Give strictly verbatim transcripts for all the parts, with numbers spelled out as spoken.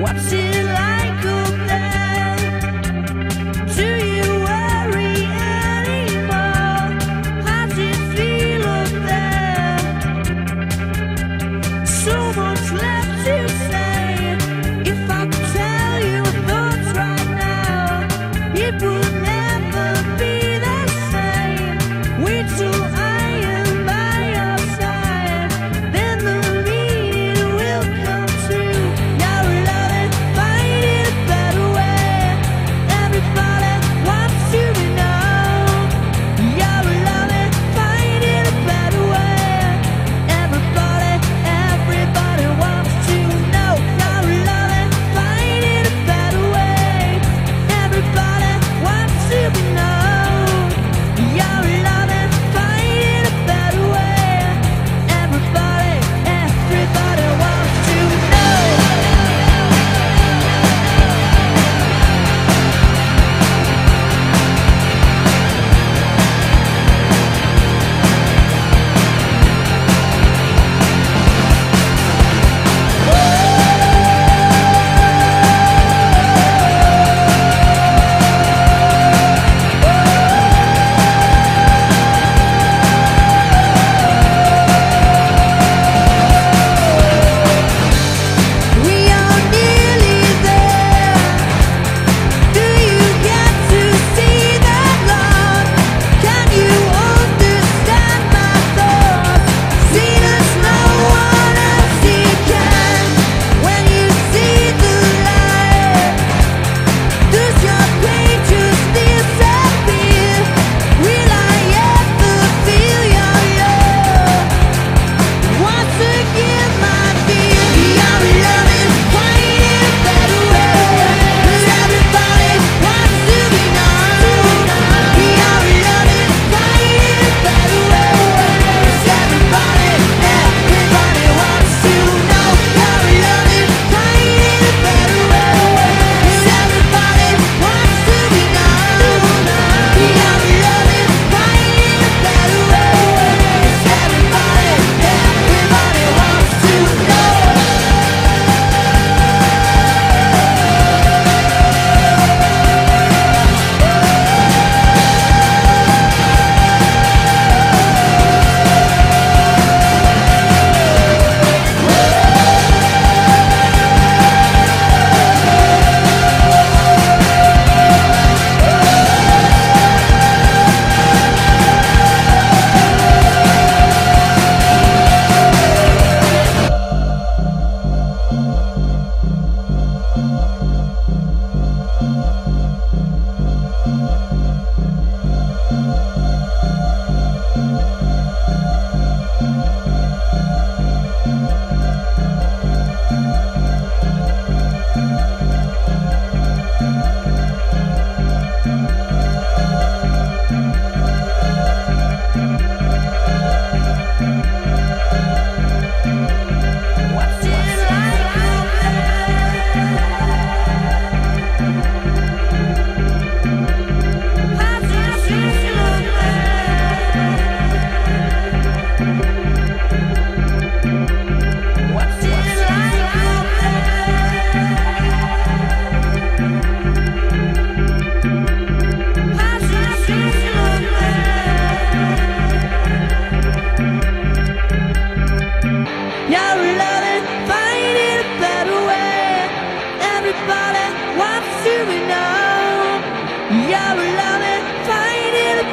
What's it like up there? Do you worry anymore? How's it feel up there? So much left to say. If I could tell you thoughts right now, it would never be the same. Wait till I am by your side, then the meaning will come true. Now we love it, find it a better way. Everybody wants to be known. Yeah, we love it, find it a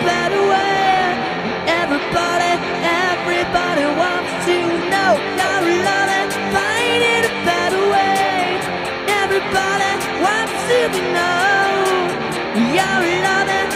better way. Everybody, everybody wants to know. Now we love it, find it a better way. Everybody wants to be known. Yeah, we love it, find it a better way. Everybody, everybody wants to know. We are nearly there. Do you get to see the love? Can you understand my thoughts? Seen as no one else you can. When you see the light, does your pain just disappear? Will I ever feel your love? Once again, my dear, yeah, we love it, find it a better way. 'Cause everybody wants to be known. Yeah, we love it, find it a better way. 'Cause everybody, everybody wants to know. Yeah, we love it, find it a better way. 'Cause everybody wants to be known. Yeah, we love it, find it a better way. 'Cause everybody, everybody wants to know. What's it like out there? How's it feel up there? What's it like out there? How's it feel up there? Yeah, we love it, find it a better way. Everybody wants to be known. Yeah, we love it, find it a better way. Everybody, everybody wants to know. Yeah, we love it, find it a better way. Everybody wants to be known. Yeah, we love it.